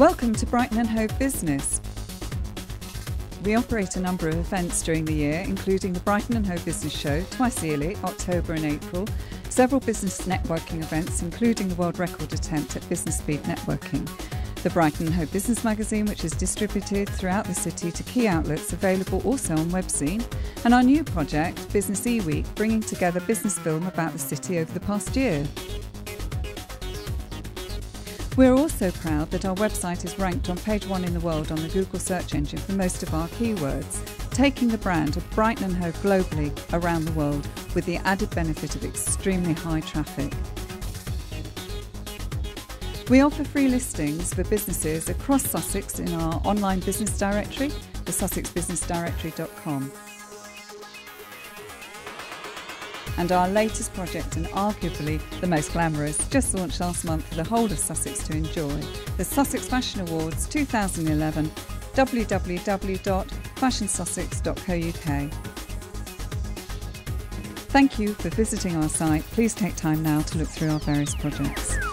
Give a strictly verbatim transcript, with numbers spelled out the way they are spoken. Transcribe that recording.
Welcome to Brighton and Hove Business. We operate a number of events during the year, including the Brighton and Hove Business Show, twice yearly, October and April, several business networking events, including the world record attempt at business speed networking, the Brighton and Hove Business magazine, which is distributed throughout the city to key outlets, available also on Webzine, and our new project, Business E-Week, bringing together business film about the city over the past year. We're also proud that our website is ranked on page one in the world on the Google search engine for most of our keywords, taking the brand of Brighton and Hove globally around the world with the added benefit of extremely high traffic. We offer free listings for businesses across Sussex in our online business directory, the sussex business directory dot com. And our latest project, and arguably the most glamorous, just launched last month for the whole of Sussex to enjoy, the Sussex Fashion Awards two thousand eleven, w w w dot fashion sussex dot co dot u k. Thank you for visiting our site. Please take time now to look through our various projects.